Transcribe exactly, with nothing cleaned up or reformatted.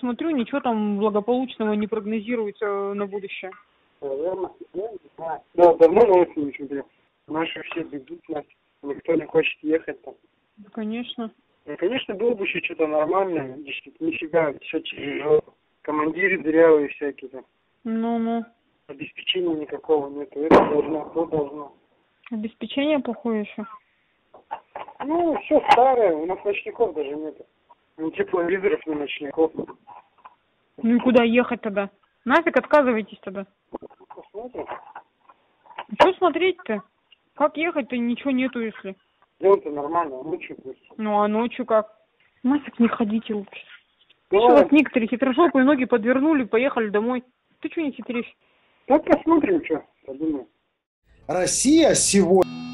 смотрю, ничего там благополучного не прогнозируется на будущее. Да, давно новости не смотрел. Наши все бегут, никто не хочет ехать там. Да, конечно. Ну, конечно, было бы еще что-то нормальное, нифига, все тяжело. Командиры дырявые всякие там. Ну-ну. Обеспечения никакого нету, это должно, то должно. Обеспечение плохое еще? Ну, все старое, у нас ночников даже нету. Ни тепловизоров, ни ночников. Ну и куда ехать тогда? Нафиг отказывайтесь тогда. Посмотрим. Что смотреть-то? Как ехать-то, ничего нету, если? Дело-то нормально, а ночью пусть. Ну а ночью как? Нафиг не ходите лучше. Да. Что вас некоторые хитрошопы и ноги подвернули, поехали домой. Ты что не хитришь? Ну посмотрим, что подумаем. Россия сегодня...